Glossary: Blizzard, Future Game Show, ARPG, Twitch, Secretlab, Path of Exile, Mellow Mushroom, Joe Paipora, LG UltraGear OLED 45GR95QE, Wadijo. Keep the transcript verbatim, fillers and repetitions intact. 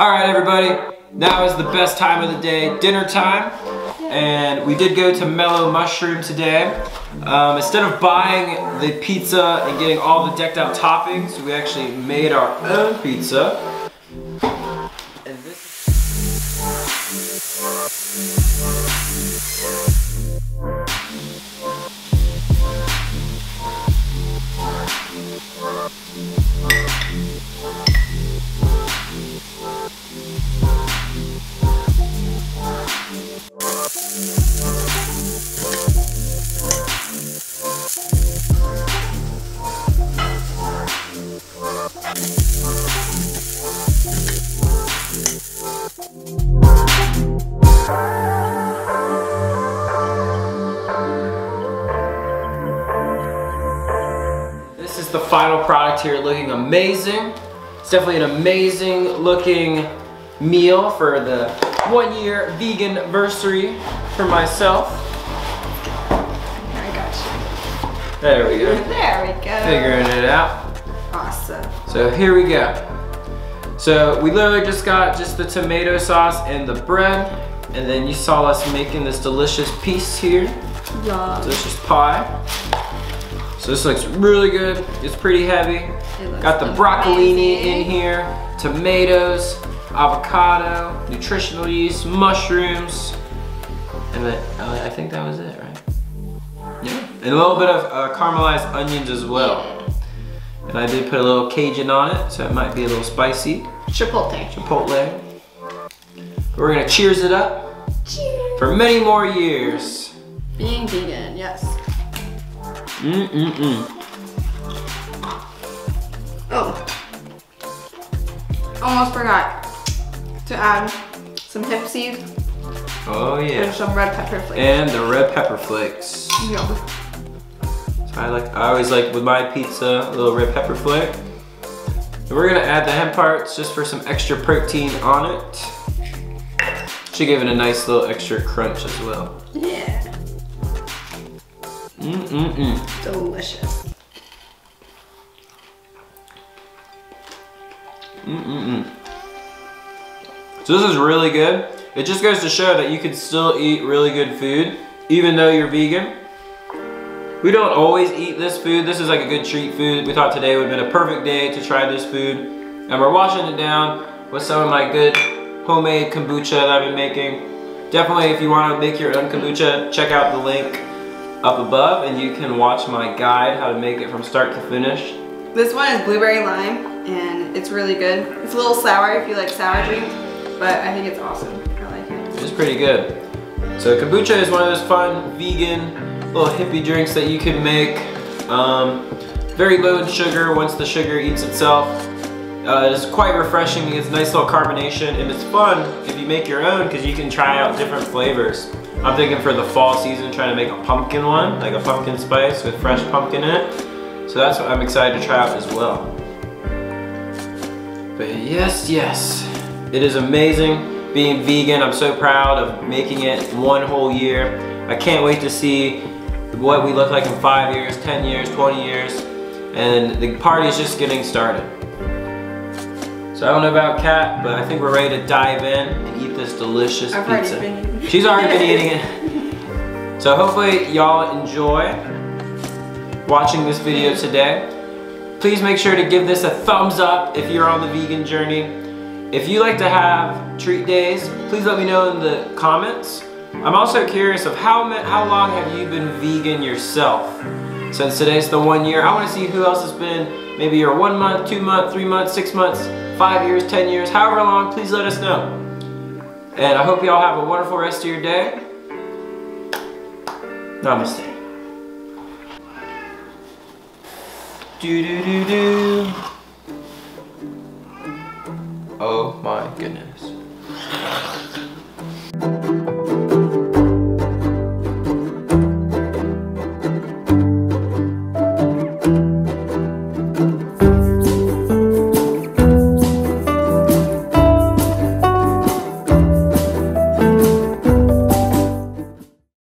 All right, everybody. That was the best time of the day, dinner time. And we did go to Mellow Mushroom today. Um, instead of buying the pizza and getting all the decked out toppings, we actually made our own pizza. And this is... This is the final product here, looking amazing. It's definitely an amazing looking meal for the one year vegan anniversary for myself. There we go. There we go. Figuring it out. Awesome. So here we go. So we literally just got just the tomato sauce and the bread, and then you saw us making this delicious piece here. Yeah. Delicious pie. So this looks really good. It's pretty heavy. It looks got the amazing broccolini in here, tomatoes, avocado, nutritional yeast, mushrooms, and then, I think that was it, right? And a little bit of uh, caramelized onions as well. And I did put a little Cajun on it, so it might be a little spicy. Chipotle. Chipotle. But we're gonna cheers it up. Cheers. For many more years. Being vegan, yes. Mm-mm-mm. Oh. Almost forgot to add some hemp seeds. Oh yeah. And some red pepper flakes. And the red pepper flakes. Yeah. I like. I always like with my pizza a little red pepper flake. And we're gonna add the hemp parts just for some extra protein on it. Should give it a nice little extra crunch as well. Yeah. Mm mm mm. Delicious. Mm mm mm. So this is really good. It just goes to show that you can still eat really good food even though you're vegan. We don't always eat this food. This is like a good treat food. We thought today would have been a perfect day to try this food. And we're washing it down with some of my good homemade kombucha that I've been making. Definitely if you want to make your own kombucha, check out the link up above and you can watch my guide how to make it from start to finish. This one is blueberry lime and it's really good. It's a little sour if you like sour drinks, but I think it's awesome. I like it. It's pretty good. So kombucha is one of those fun vegan little hippie drinks that you can make. Um, very low in sugar once the sugar eats itself. Uh, it's quite refreshing, it's a nice little carbonation, and it's fun if you make your own because you can try out different flavors. I'm thinking for the fall season trying to make a pumpkin one, like a pumpkin spice with fresh pumpkin in it. So that's what I'm excited to try out as well. But yes, yes, it is amazing being vegan. I'm so proud of making it one whole year. I can't wait to see what we look like in five years, ten years, twenty years, and the party's just getting started. So I don't know about Kat, but I think we're ready to dive in and eat this delicious I've pizza. Already been She's already been eating it. So hopefully y'all enjoy watching this video today. Please make sure to give this a thumbs up if you're on the vegan journey. If you like to have treat days, please let me know in the comments. I'm also curious of how how long have you been vegan yourself? Since today's the one year, I want to see who else has been. Maybe you're one month, two months, three months, six months, five years, ten years, however long, please let us know. And I hope you all have a wonderful rest of your day. Namaste. Do do do do. Oh my goodness.